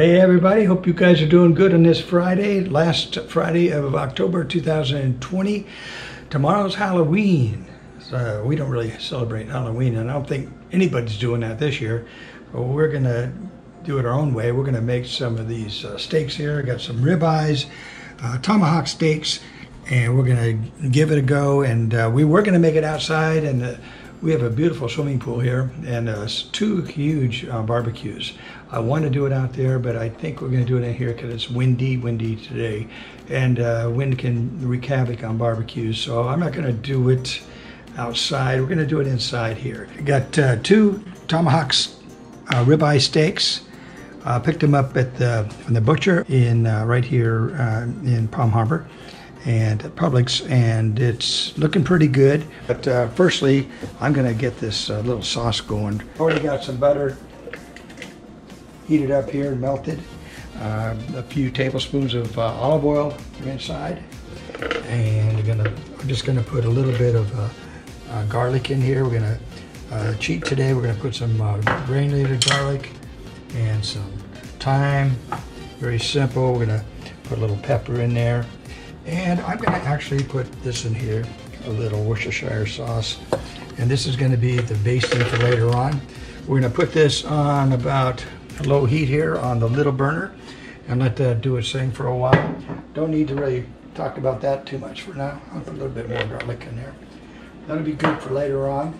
Hey everybody, hope you guys are doing good on this Friday, last Friday of October 2020. Tomorrow's Halloween. So we don't really celebrate Halloween, and I don't think anybody's doing that this year. But we're going to do it our own way. We're going to make some of these steaks here. I got some ribeyes, tomahawk steaks, and we're going to give it a go. And we were going to make it outside, and we have a beautiful swimming pool here and two huge barbecues. I want to do it out there, but I think we're going to do it in here because it's windy today, and wind can wreak havoc on barbecues. So I'm not going to do it outside. We're going to do it inside here. I got two tomahawk ribeye steaks. I picked them up at from the butcher in right here in Palm Harbor and Publix, and it's looking pretty good. But firstly, I'm gonna get this little sauce going. Already got some butter heated up here and melted. A few tablespoons of olive oil inside, and I'm just gonna put a little bit of garlic in here. We're gonna cheat today. We're gonna put some granulated garlic and some thyme. Very simple. We're gonna put a little pepper in there. And I'm going to actually put this in here, a little Worcestershire sauce. And this is going to be the basting for later on. We're going to put this on about low heat here on the little burner and let that do its thing for a while. Don't need to really talk about that too much for now. I'll put a little bit more garlic in there. That'll be good for later on.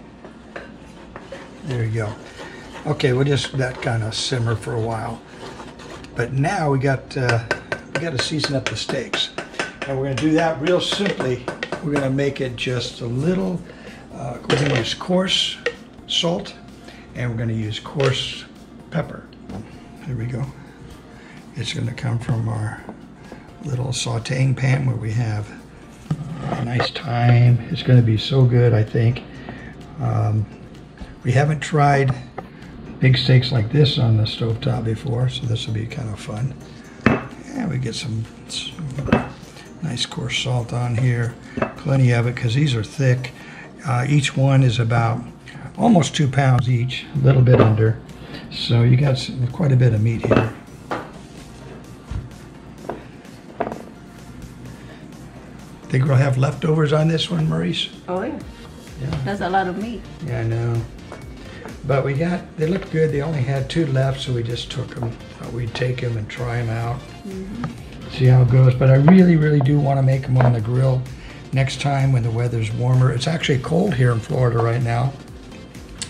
There you go. Okay, we'll just that kind of simmer for a while. But now we got to season up the steaks. And we're going to do that real simply. We're going to make it just a little, we're going to use coarse salt, and we're going to use coarse pepper. There we go. It's going to come from our little sauteing pan where we have a nice thyme. It's going to be so good, I think. We haven't tried big steaks like this on the stovetop before, so this will be kind of fun. And we get some nice coarse salt on here, plenty of it because these are thick. Each one is about almost 2 pounds each, a little bit under. So you got quite a bit of meat here. Think we'll have leftovers on this one, Maurice? Oh yeah. That's a lot of meat. Yeah, I know. But they looked good. They only had two left, so we just took them. Thought we'd take them and try them out. See how it goes, but I really do want to make them on the grill next time when the weather's warmer. It's actually cold here in Florida right now.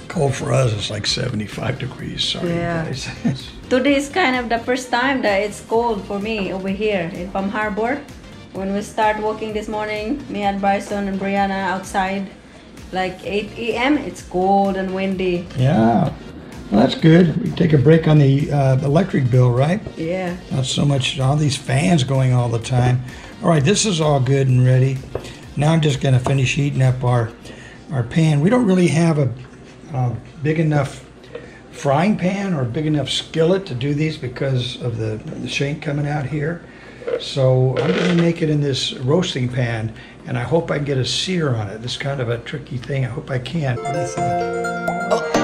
Cold for us, it's like 75 degrees, sorry guys. Today is kind of the first time that it's cold for me over here in Palm Harbor. When we start walking this morning, me and Bryson and Brianna outside, like 8 a.m., it's cold and windy. Yeah. Well, that's good. We can take a break on the electric bill, right? Yeah. Not so much all these fans going all the time. All right, this is all good and ready. Now I'm just going to finish heating up our pan. We don't really have a big enough frying pan or big enough skillet to do these because of the shank coming out here. So I'm going to make it in this roasting pan, and I hope I can get a sear on it. It's kind of a tricky thing. I hope I can. What do you think?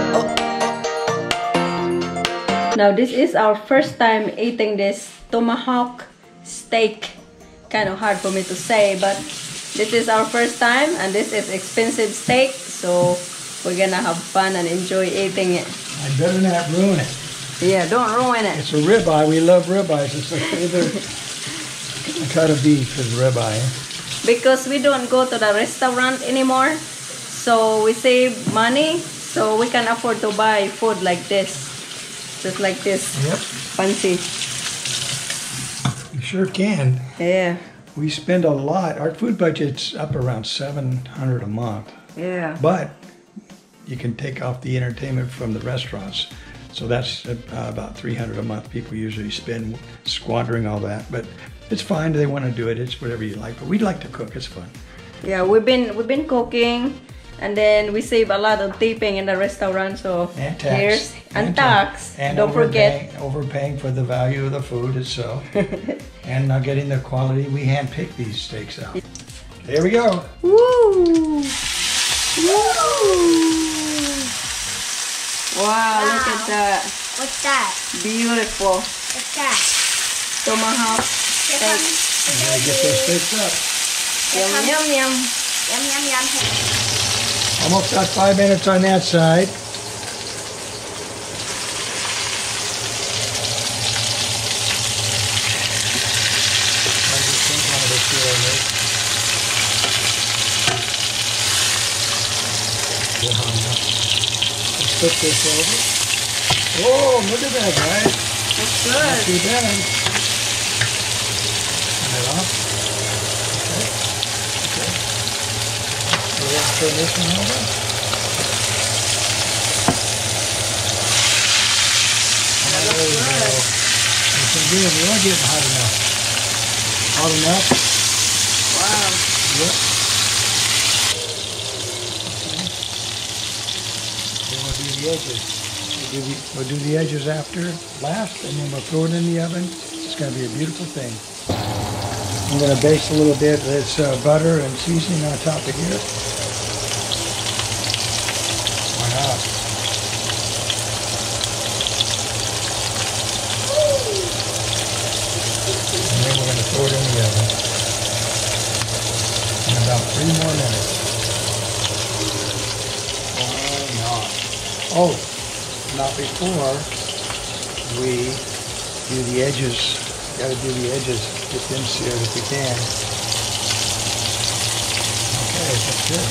Now this is our first time eating this tomahawk steak. Kind of hard for me to say, but this is our first time, and this is expensive steak, so we're gonna have fun and enjoy eating it. I better not ruin it. Yeah, don't ruin it. It's a ribeye. We love ribeyes. It's our favorite cut of beef is ribeye. Because we don't go to the restaurant anymore, so we save money, so we can afford to buy food like this. Just like this. Yep. Fancy. You sure can. Yeah. We spend a lot. Our food budget's up around $700 a month. Yeah. But you can take off the entertainment from the restaurants. So that's about $300 a month. People usually spend squandering all that. But it's fine. They want to do it. It's whatever you like. But we like to cook. It's fun. Yeah, we've been cooking. And then we save a lot of tipping in the restaurant, so and tax. Here's and tax. And don't forget overpaying for the value of the food itself, and not getting the quality. We handpick these steaks out. There we go. Woo! Woo! Wow! Look at that. What's that? Beautiful. What's that? Tomahawk steak. Gotta get those steaks up. Yum, yum, yum. Yum, yum, yum. Almost got 5 minutes on that side. Let's put this over. Oh, look at that, guys. Looks good. Not too bad. Turn it off. Okay. Okay. So let's turn this one over. That looks good. You can do it. We are getting hot enough. Hot enough. Wow. Yep. We'll do the edges after last, and then we'll throw it in the oven. It's going to be a beautiful thing. I'm going to baste a little bit of this butter and seasoning on top of here. Why not? And then we're going to throw it in the oven in about 3 more minutes. Oh, not before we do the edges. Got to do the edges. Get them seared if we can. Okay, that's good.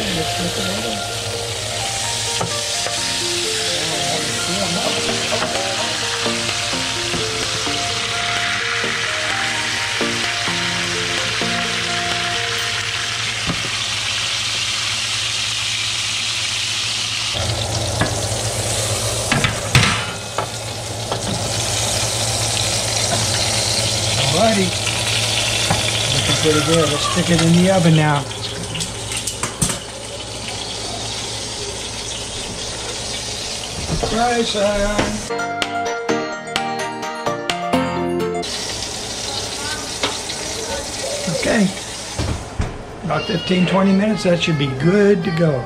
Okay, let's look at it. Alrighty, looking pretty good. Let's stick it in the oven now. Rice on. Okay, about 15-20 minutes, that should be good to go.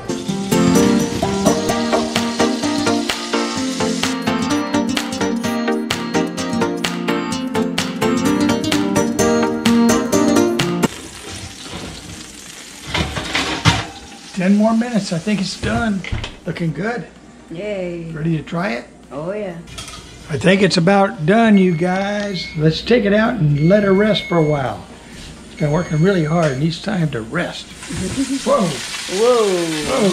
Ten more minutes, I think it's done. Looking good. Yay. Ready to try it? Oh yeah. I think it's about done, you guys. Let's take it out and let it rest for a while. It's been working really hard. It needs time to rest. Whoa. Whoa. Whoa.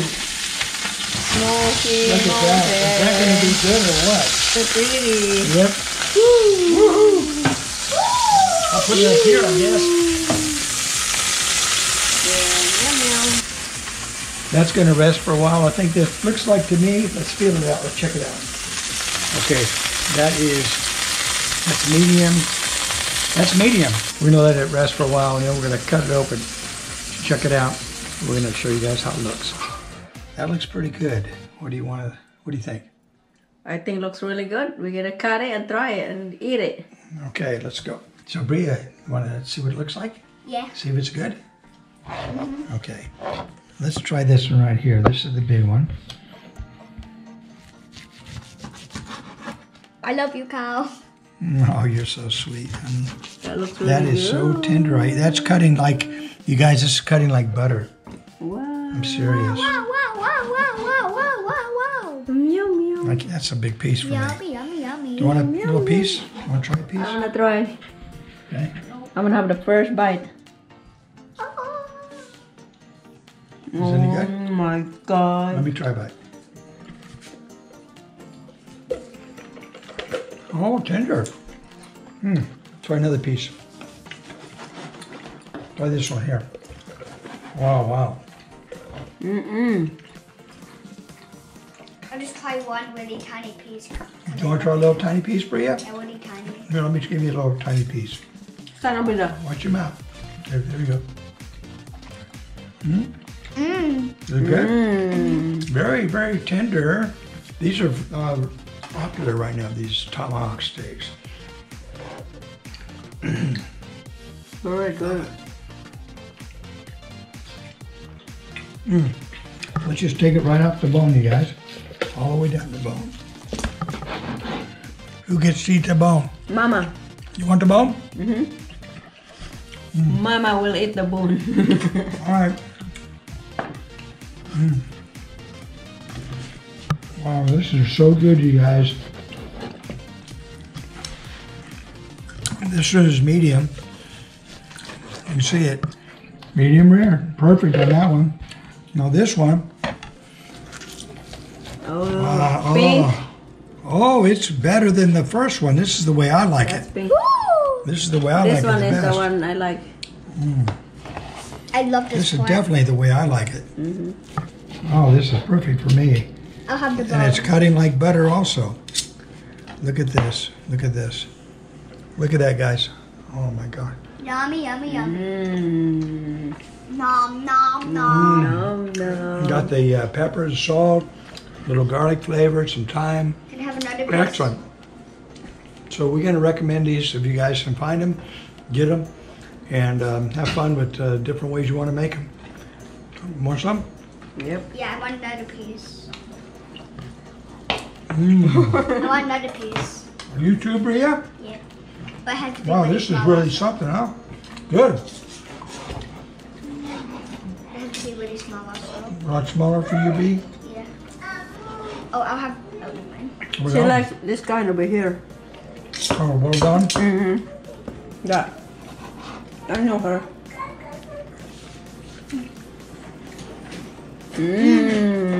Smoky. Look at that. Is that going to be good or what? So pretty. Yep. Woo. Woohoo. Woo. I'll put it up here, I guess. That's going to rest for a while. I think this looks like to me. Let's feel it out. Let's check it out. Okay, that's medium. That's medium. We're going to let it rest for a while, and then we're going to cut it open. Check it out. We're going to show you guys how it looks. That looks pretty good. What do you think? I think it looks really good. We're going to cut it and try it and eat it. Okay, let's go. So Bria, you want to see what it looks like? Yeah. See if it's good? Mm-hmm. Okay. Let's try this one right here. This is the big one. I love you, Kyle. Oh, you're so sweet. That looks really good. That is so tender. That's cutting like, you guys, this is cutting like butter. Wow. I'm serious. Wow, wow, wow, wow, wow, wow, wow, wow. Yum, yum. Like, that's a big piece for me. Yummy, yummy, yummy. Do you want a little piece? You want to try a piece? I'm going to try. Okay. I'm going to have the first bite. Is it any good? Oh my God. Let me try a bite. Oh, tender. Try another piece. Try this one here. Wow, wow. I'll just try one really tiny piece. Do you want to try a little tiny piece, Bria? Yeah, really tiny. Here, let me just give you a little tiny piece. Watch your mouth. There you go. Is it good? Very, very tender. These are popular right now, these tomahawk steaks. Very good. Let's just take it right off the bone, you guys. All the way down the bone. Who gets to eat the bone? Mama. You want the bone? Mm-hmm. Mama will eat the bone. All right. Wow, this is so good, you guys. This is medium. You can see it. Medium rare. Perfect on that one. Now this one. Oh, it's better than the first one. This is the way I like it. Pink. This is the way I like it. This one is the one I like. I love this one. This is definitely the way I like it. Oh, this is perfect for me. I'll have the bone. And it's cutting like butter also. Look at this. Look at this. Look at that, guys. Oh my God. Yummy, yummy, yummy. Nom, nom, nom. Nom, nom. Got the peppers, salt, little garlic flavor, some thyme. Can I have another piece? Excellent. So we're going to recommend these if you guys can find them, get them, and have fun with different ways you want to make them. Want some? Yep. Yeah, I want another piece. I want another piece. Are you too, Bria? Yeah. But I have to be wow, this is really something, huh? Good. I have to be really small also. A lot smaller for you, Bea? Yeah. Oh, I'll have... Oh, never mind. She likes this kind over here. Oh, well done? Mm-hmm. Yeah. I know her. Mmm.